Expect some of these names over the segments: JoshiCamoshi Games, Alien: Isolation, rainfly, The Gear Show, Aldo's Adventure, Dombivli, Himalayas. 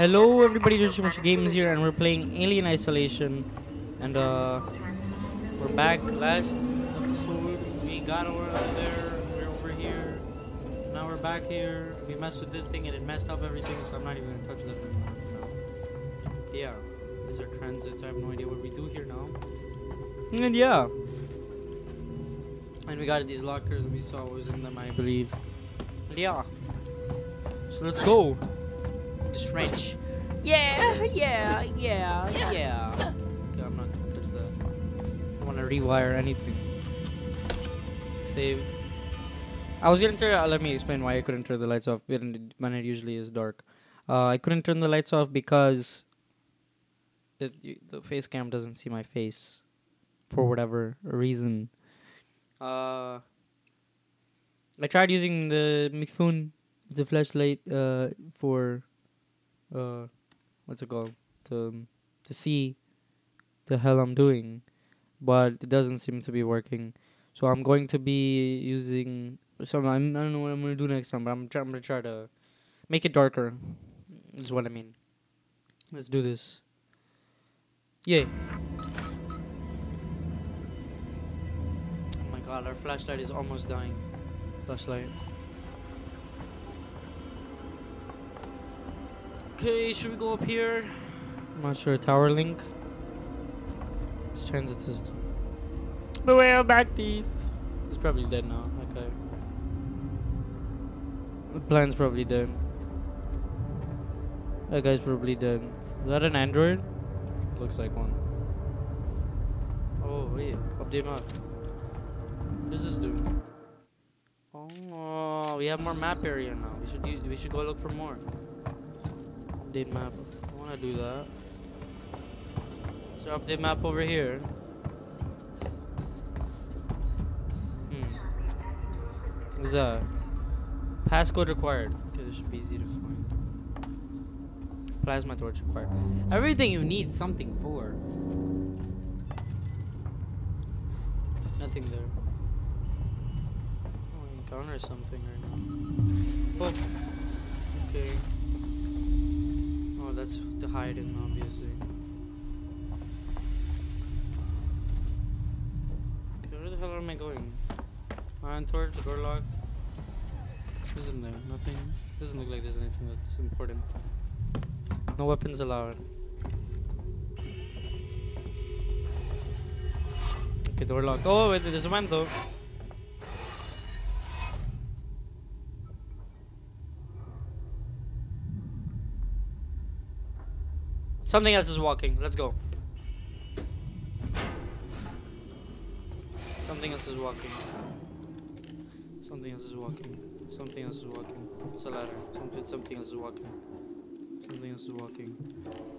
Hello everybody, JoshiCamoshi Games here, and we're playing Alien Isolation. And we're back. Last episode we got over there, we're over here, now we're back here. We messed with this thing and it messed up everything, so I'm not even gonna touch that anymore. So, yeah, these are transits. I have no idea what we do here now. And yeah, and we got these lockers and we saw what was in them, I believe. And yeah, so let's go. This wrench. Yeah. Okay, I'm not gonna touch that. I don't want to rewire anything. Save. I was gonna turn. Let me explain why I couldn't turn the lights off when it usually is dark. I couldn't turn the lights off because the face cam doesn't see my face for whatever reason. I tried using my phone, the flashlight, for. What's it called? To see the hell I'm doing, but it doesn't seem to be working. So I'm going to be using some. I don't know what I'm gonna do next time, but I'm gonna try to make it darker. Is what I mean. Let's do this. Yay! Oh my God, our flashlight is almost dying. Flashlight. Okay, should we go up here? I'm not sure. Tower link. Let's transit system. Beware, back thief. He's probably dead now. Okay. The plan's probably dead. That guy's probably dead. Is that an android? Looks like one. Oh wait, update map. What does this do? Oh, we have more map area now. We should go look for more. Update map. I don't wanna do that. Is there update map over here? What's that? Passcode required. Okay, this should be easy to find. Plasma torch required. Everything you need something for. Nothing there. Oh, I encounter something right now. Oh. Okay. That's the hiding, obviously. Okay, where the hell am I going? Iron torch, door locked. What's in there? Nothing. Doesn't look like there's anything that's important. No weapons allowed. Okay, door locked. Oh, wait, there's a man though. Something else is walking. Let's go. Something else is walking. Something else is walking. Something else is walking. It's a ladder. Something else is walking. Something else is walking.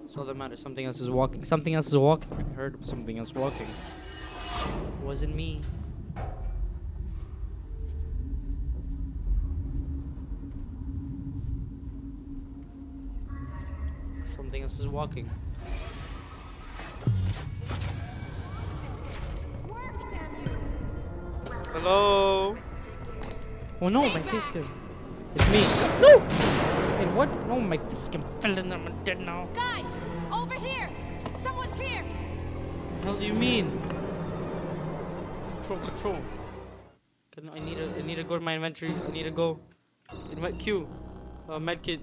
It's all that matters. Something else is walking. Something else is walking. I heard something else walking. It wasn't me. Something else is walking. Hello? Oh no, my face cam. It's me. No! Wait, what? No, my face cam fell in there. I'm dead now. Guys, over here! Someone's here! What the hell do you mean? Control. I need to go to my inventory. I need to go. Invent Q. Medkit.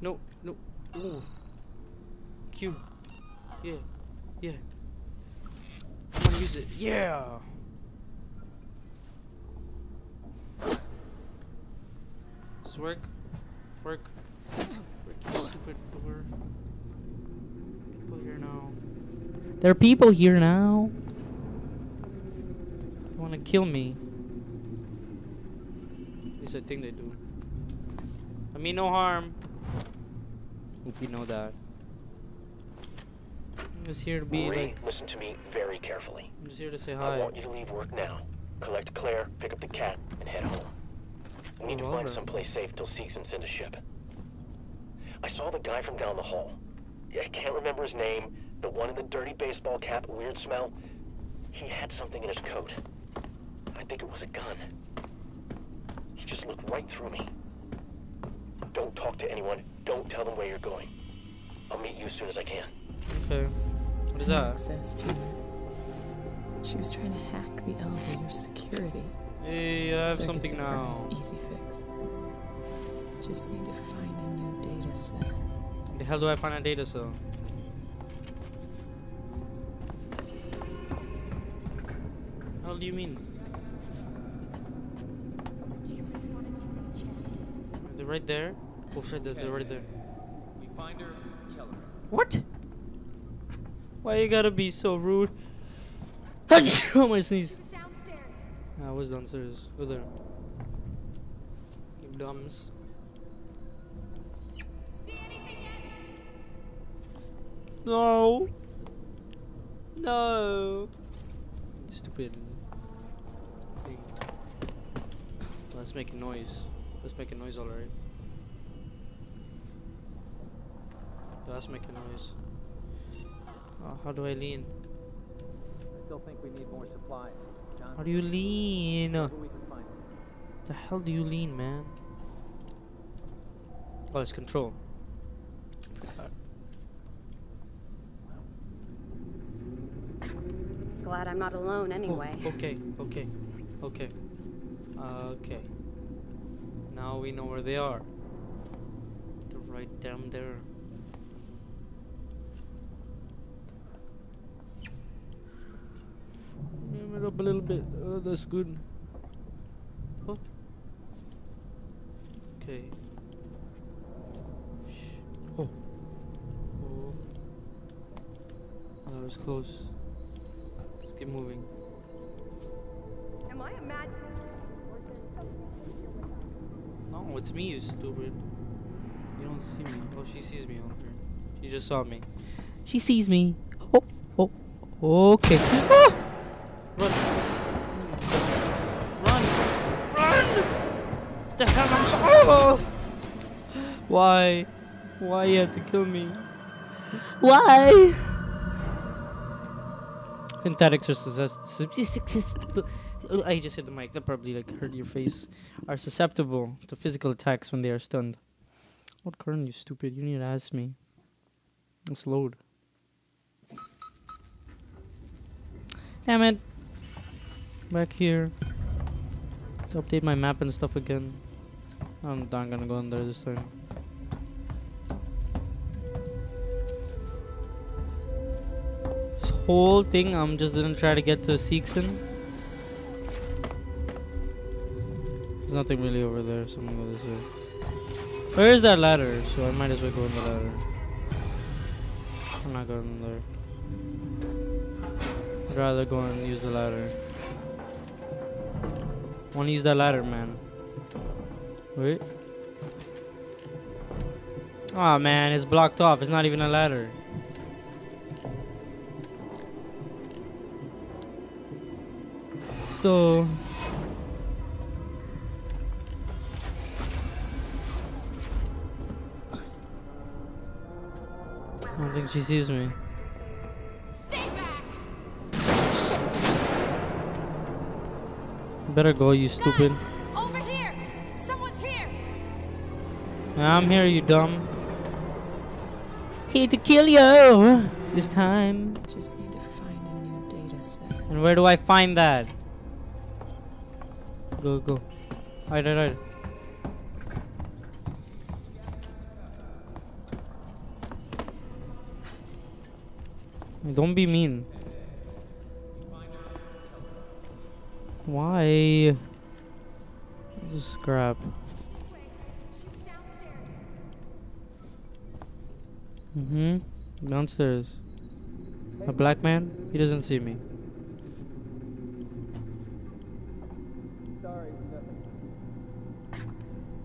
No. Ooh. Q. Yeah. I'm gonna use it. Yeah. Does it work? Work, you stupid door. People here now. There are people here now. They wanna kill me. At least I think they do. I mean no harm. Hope you know that. I'm just here to be Ray, like. Listen to me very carefully. I'm just here to say hi. I want you to leave work now. Collect Claire, pick up the cat, and head home. We need to find someplace safe till Seeks and send a ship. I saw the guy from down the hall. I can't remember his name. The one in the dirty baseball cap, weird smell. He had something in his coat. I think it was a gun. He just looked right through me. Don't talk to anyone. Don't tell them where you're going. I'll meet you as soon as I can. So, what is that? Access to it. She was trying to hack the elevator's security. Hey, I have something now. Easy fix. Just need to find a new data cell. The hell do I find a data cell? What do you mean? They're right there. Oh shit, they're right there. We find her, kill her. What? Why you gotta be so rude? Oh my sneeze. I was downstairs. Go there. You dumbs. See anything yet? No. No. Stupid. Let's make a noise. Let's make a noise, alright. Let's make a noise. Oh, how do I lean? I still think we need more supplies. John, how do you lean? The hell do you lean, man? Oh, it's control. Glad I'm not alone anyway. Oh, okay. Now we know where they are. They're right down there. Move it up a little bit. Oh, that's good. Huh? Okay. Oh. Oh. That was close. Let's keep moving. Am I a magic? No, it's me, you stupid. You don't see me. Oh, she sees me over here. She just saw me. She sees me. Oh, oh, okay. Ah! Run. Run. Run! The hell am I? Oh! Why? Why you have to kill me? Why? Synthetics are susceptible. I just hit the mic. That probably like hurt your face. Are susceptible to physical attacks when they are stunned. What current, you stupid? You need to ask me. Let's load. Damn it! Back here. To update my map and stuff again. I'm not gonna go in there this time. This whole thing, I'm just gonna try to get to Seekson. There's nothing really over there, so I'm gonna go this way. Where is that ladder? So I might as well go in the ladder. I'm not going in there. I'd rather go and use the ladder. I wanna use that ladder, man. Wait. Aw, man, it's blocked off. It's not even a ladder. Let's go. I don't think she sees me. Stay back. Shit. Better go, you stupid. Over here. Someone's here. Yeah, I'm here, you dumb. Here to kill you this time. Just need to find a new data set. And where do I find that? Go, go. Alright, alright. Don't be mean. Why? This is crap. Downstairs. A black man? He doesn't see me.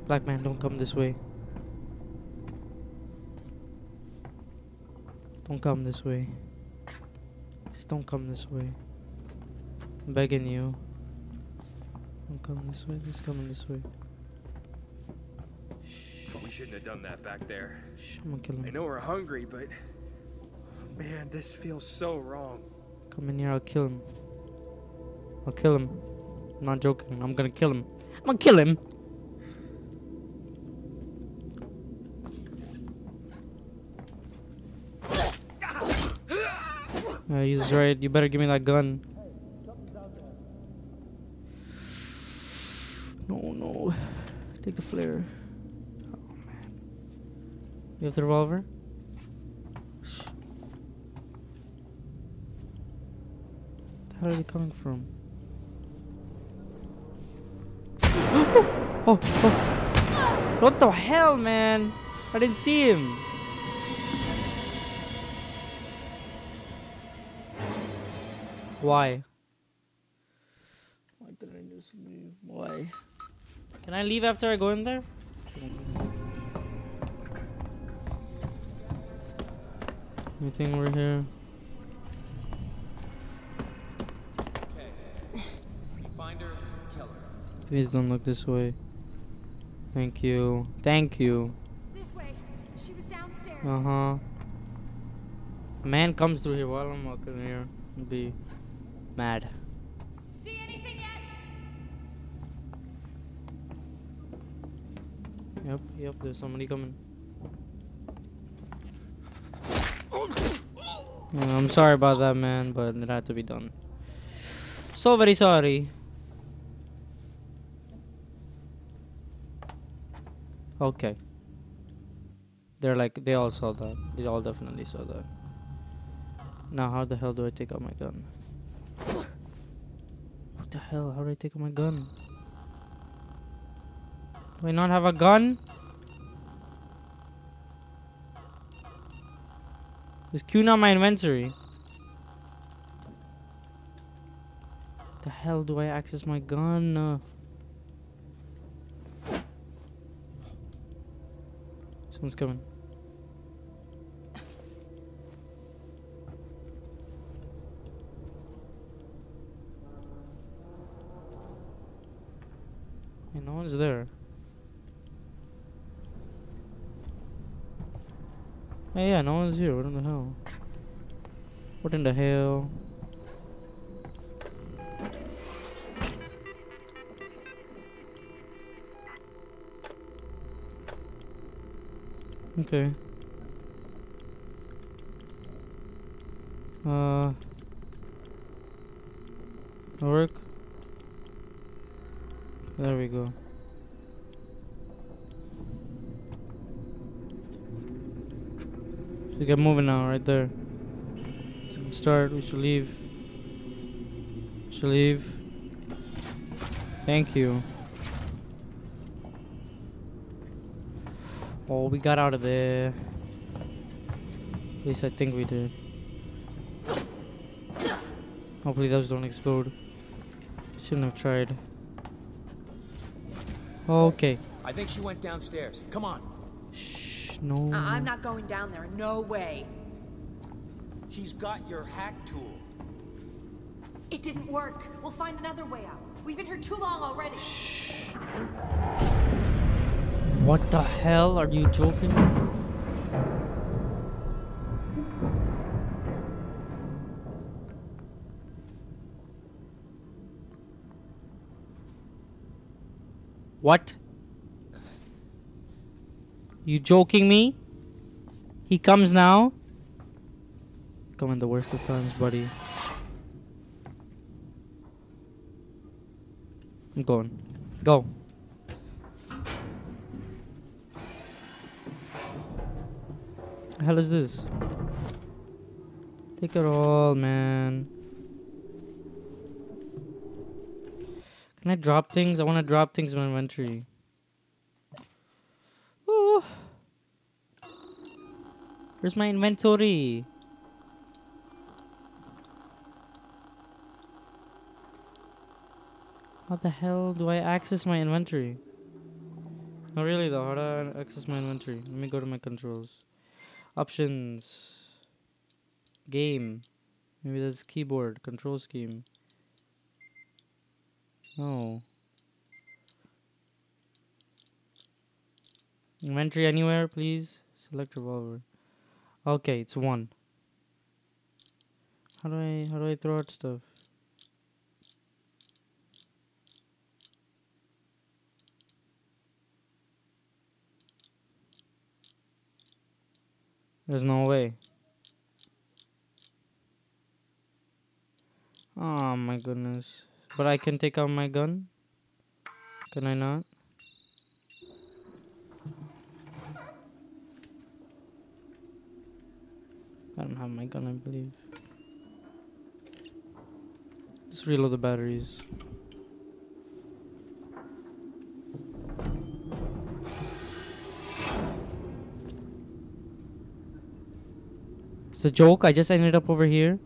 Black man, don't come this way. Don't come this way. Don't come this way. I'm begging you. Don't come this way. Just come this way. Shh. But we shouldn't have done that back there. Shh, I'm gonna kill him. I know we're hungry, but man, this feels so wrong. Come in here. I'll kill him. I'll kill him. I'm not joking. I'm gonna kill him. I'm gonna kill him. He's right. You better give me that gun. No. Take the flare. Oh, man. You have the revolver? Where are they coming from? Oh. What the hell, man? I didn't see him. Why? Why couldn't I just leave? Why? Can I leave after I go in there? Anything over here? Please don't look this way. Thank you. Thank you. This way. She was downstairs. A man comes through here while I'm walking here. I'd be mad. See anything yet? Yep, there's somebody coming. I'm sorry about that, man, but it had to be done. So very sorry. Okay. They're like, they all saw that. They all definitely saw that. Now, how the hell do I take out my gun? What the hell? How do I take out my gun? Do I not have a gun? Is Q not my inventory? The hell do I access my gun? Someone's coming. Hey, no one's there. Hey, yeah, no one's here. What in the hell? What in the hell? Okay. It'll work. There we go. Should get moving now, right there. So we can start. We should leave. Thank you. Oh, we got out of there. At least I think we did. Hopefully those don't explode. Shouldn't have tried. Okay. I think she went downstairs. Come on. Shh, no. I'm not going down there. No way. She's got your hack tool. It didn't work. We'll find another way out. We've been here too long already. Shh. What the hell? Are you joking? What? You joking me? He comes now? Come in the worst of times, buddy. I'm going. Go. The hell is this? Take it all, man. Can I drop things? I want to drop things in my inventory. Ooh. Where's my inventory? How the hell do I access my inventory? Not really though. How do I access my inventory? Let me go to my controls. Options. Game. Maybe that's keyboard. Control scheme. No. Inventory anywhere, please. Select revolver. Okay, it's one. How do I throw out stuff? There's no way. Oh my goodness. But I can take out my gun? Can I not? I don't have my gun, I believe. Let's reload the batteries. It's a joke, I just ended up over here.